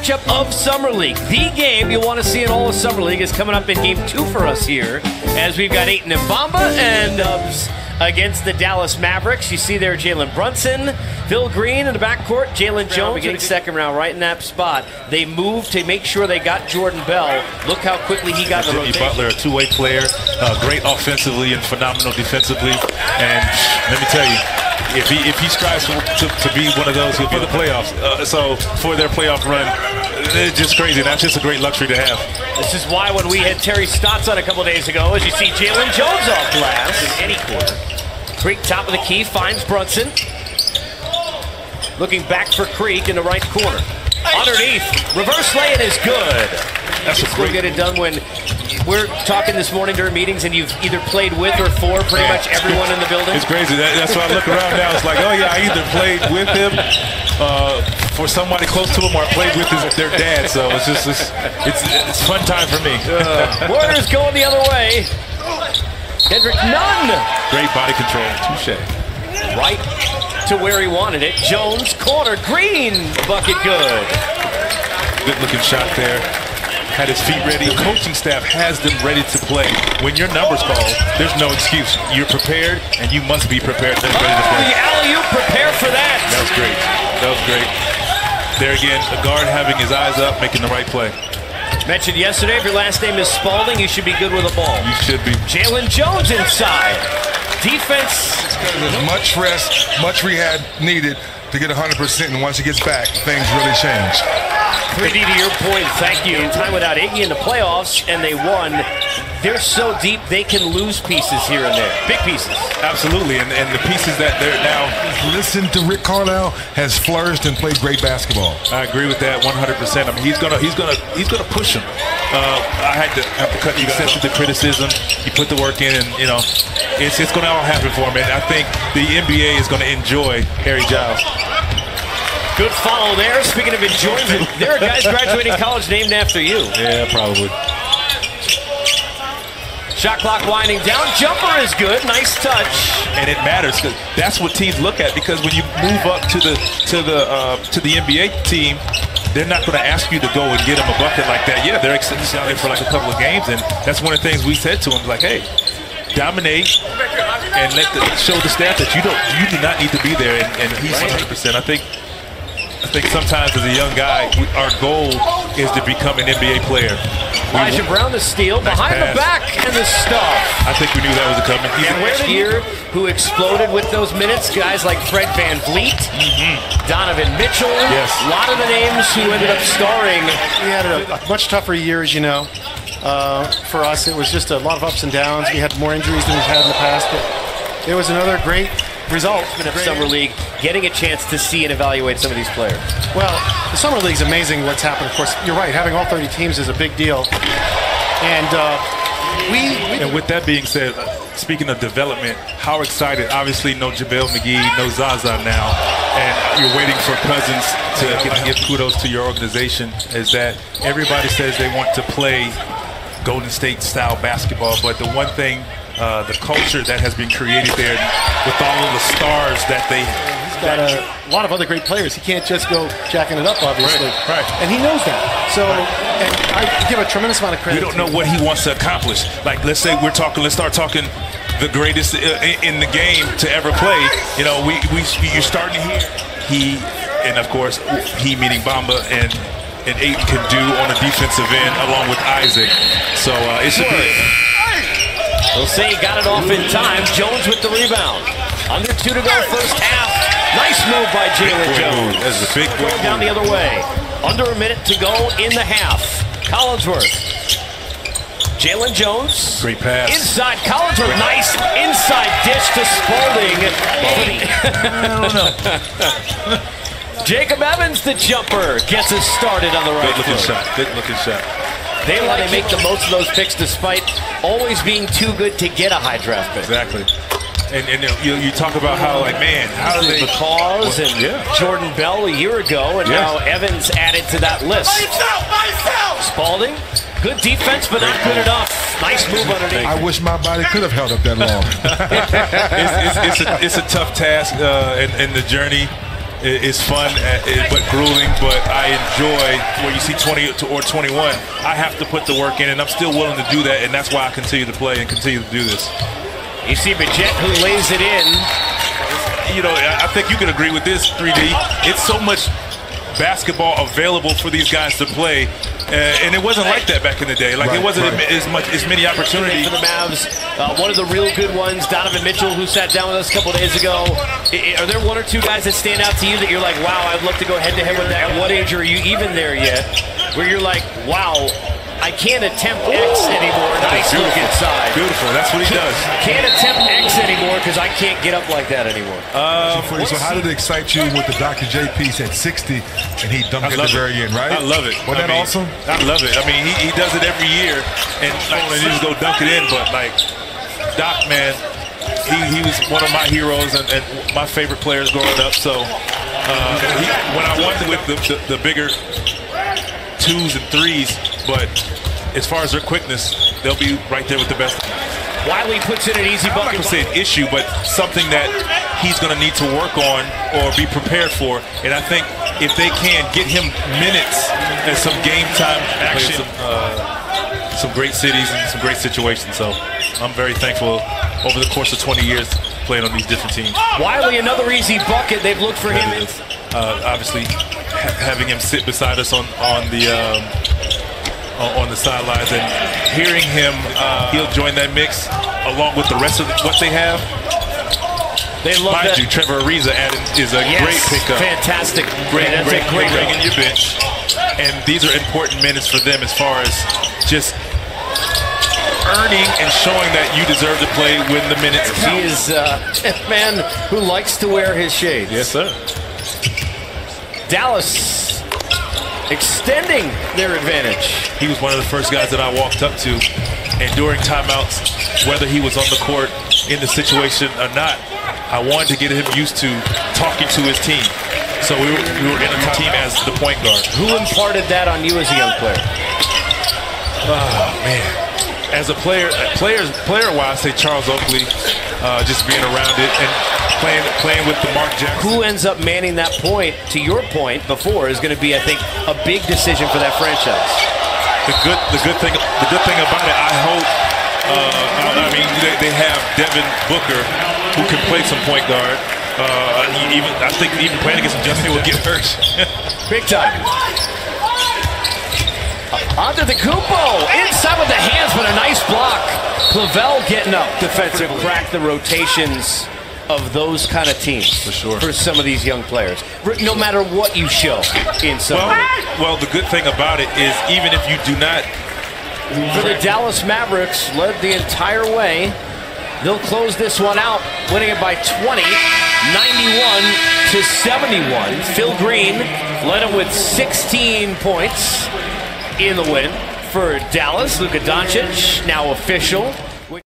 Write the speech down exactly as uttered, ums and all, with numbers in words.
matchup of Summer League. The game you want to see in all of Summer League is coming up in game two for us here, as we've got Aiton and Bamba and uh, against the Dallas Mavericks. You see there Jalen Brunson, Phil Green in the backcourt, Jalen Jones in the second round right in that spot. They moved to make sure they got Jordan Bell. Look how quickly he got the rotation. Jimmy Butler, a two-way player, uh, great offensively and phenomenal defensively. And let me tell you, If he, if he strives to, to, to be one of those, he'll be in the playoffs. Uh, so for their playoff run, it's just crazy. That's just a great luxury to have. This is why when we had Terry Stotts on a couple days ago, as you see Jalen Jones off glass in any quarter. Creek, top of the key, finds Brunson. Looking back for Creek in the right corner. Underneath, reverse lay-in is good. That's a great. Get it done when we're talking this morning during meetings, and you've either played with or for pretty yeah. much everyone in the building. It's crazy. That, that's why I look around now. It's like, oh yeah, I either played with him uh, for somebody close to him, or I played with his, their dad. So it's just it's it's, it's fun time for me. Uh, Warriors going the other way. Kendrick Nunn. Great body control. Touche. Right to where he wanted it. Jones corner. Green bucket good. Good looking shot there. Had his feet ready. The coaching staff has them ready to play. When your number's called, there's no excuse. You're prepared, and you must be prepared. They're ready to play. Oh, the alley-oop, prepare for that. That was great. That was great. There again, a guard having his eyes up, making the right play. Mentioned yesterday, if your last name is Spalding, you should be good with a ball. You should be. Jalen Jones inside. Defense. There's much rest, much rehab needed to get one hundred percent, and once he gets back, things really change. Pretty to your point, thank you. Time without Iggy in the playoffs, and they won. They're so deep, they can lose pieces here and there. Big pieces. Absolutely, and, and the pieces that they're now... Listen to Rick Carlisle has flourished and played great basketball. I agree with that one hundred percent. I mean, he's going to he's gonna, he's gonna push him. Uh, I had to have to cut you guys the criticism. You put the work in, and, you know, it's, it's going to all happen for him. And I think the N B A is going to enjoy Harry Giles. Good follow there. Speaking of enjoyment, there are guys graduating college named after you. Yeah, probably. Shot clock winding down. Jumper is good. Nice touch. And it matters because that's what teams look at. Because when you move up to the to the uh, to the N B A team, they're not going to ask you to go and get them a bucket like that. Yeah, they're excited for like a couple of games, and that's one of the things we said to them. Like, hey, dominate and let the, show the staff that you don't you do not need to be there. And, and he's one hundred percent. I think. I think sometimes as a young guy, we, our goal is to become an N B A player. Elijah Brown, the steal, nice behind pass. The back, and the stuff. I think we knew that was coming. He's and last year, who exploded with those minutes, guys like Fred Van Vliet, mm-hmm. Donovan Mitchell, yes. a lot of the names who ended up starring. We had a, a much tougher year, as you know. Uh, for us, it was just a lot of ups and downs. We had more injuries than we've had in the past, but it was another great... Results of Summer League, getting a chance to see and evaluate some of these players. Well, the Summer League's amazing what's happened. Of course, you're right, having all thirty teams is a big deal. And uh, we, we... And with that being said, speaking of development, how excited, obviously no JaVale McGee, no Zaza now, and you're waiting for Cousins to give, give kudos to your organization, is that everybody says they want to play Golden State-style basketball, but the one thing Uh, the culture that has been created there with all of the stars that they... He's got a lot of other great players. He can't just go jacking it up, obviously. Right, right. And he knows that. So, right. and I give a tremendous amount of credit. We don't know what he wants to accomplish. Like, let's say we're talking, let's start talking the greatest in the game to ever play. You know, we, we you're starting to hear he, and of course, he meaning Bamba and... and Aiton can do on the defensive end along with Isaac. So, uh, it's a good... We'll say he got it off in time. Jones with the rebound. Under two to go, first half. Nice move by Jalen Jones. That's a big move. Going down the other way. Under a minute to go in the half. Collinsworth. Jalen Jones. Great pass. Inside Collinsworth. Nice inside dish to Spalding. I don't know. Jacob Evans, the jumper, gets us started on the right. Good looking shot. Good looking shot. They like to make the most of those picks despite always being too good to get a high draft pick. Exactly. And, and you, you talk about how, like, man, how do they... McCall's well, and yeah. Jordan Bell a year ago, and yeah. now Evans added to that list. Spalding, good defense, but not good enough. Nice move underneath. I wish my body could have held up that long. it's, it's, it's, a, it's a tough task uh, in, in the journey. It's fun, but grueling, but I enjoy when you see twenty or twenty-one. I have to put the work in, and I'm still willing to do that, and that's why I continue to play and continue to do this. You see Bajette who lays it in. You know, I think you can agree with this, three D. It's so much basketball available for these guys to play, uh, and it wasn't like that back in the day. Like, right, it wasn't right. as much as many opportunities for the Mavs. Uh, one of the real good ones, Donovan Mitchell, who sat down with us a couple days ago. Are there one or two guys that stand out to you that you're like, wow, I'd love to go head to head with that? At what age are you even there yet? Where you're like, wow, I can't attempt X anymore. Nice look inside. Beautiful. That's what he does. Can't attempt X anymore because I can't get up like that anymore. Um, so how did it excite you with the Doctor J piece at sixty and he dumped it at the very end, right? I love it. Wasn't that awesome? I love it. I mean, he, he does it every year, and like, he just go dunk it in. But like, Doc, man, he, he was one of my heroes and, and my favorite players growing up. So uh, he, when I won with the, the, the bigger twos and threes, but as far as their quickness, they'll be right there with the best. Wiley puts in an easy bucket. I'm not going to say an issue, but something that he's going to need to work on or be prepared for. And I think if they can get him minutes and some game time action, some, uh, some great cities and some great situations. So I'm very thankful over the course of twenty years playing on these different teams. Wiley, another easy bucket. They've looked for him. Uh, obviously, ha having him sit beside us on, on the... Um, on the sidelines and hearing him, uh, he'll join that mix along with the rest of the, what they have. They love Mind that. you, Trevor Ariza added, is a yes, great pickup. Fantastic. Great, yeah, great, great, great in your bench. And these are important minutes for them as far as just earning and showing that you deserve to play when the minutes count. He is uh, a man who likes to wear his shades. Yes, sir. Dallas extending their advantage. He was one of the first guys that I walked up to, and during timeouts, whether he was on the court in the situation or not, I wanted to get him used to talking to his team. So we were, we were in a team as the point guard. Who imparted that on you as a young player? Oh, man. As a player, players, player-wise, say Charles Oakley, uh, just being around it and playing, playing with the Mark Jackson. Who ends up manning that point, to your point before, is going to be, I think, a big decision for that franchise. The good, the good thing, the good thing about it, I hope. Uh, I mean, they, they have Devin Booker, who can play some point guard. Uh, even I think even playing against him, Justin will get hurt. Big time. Onto the Kupo, inside with the hands, but a nice block. Clavel getting up defensive, crack the rotations of those kind of teams for sure. For some of these young players, no matter what you show in some. Well, well, the good thing about it is even if you do not. For the Dallas Mavericks, led the entire way. They'll close this one out, winning it by twenty, ninety-one to seventy-one. Phil Green led him with sixteen points. In the win for Dallas. Luka Doncic, now official.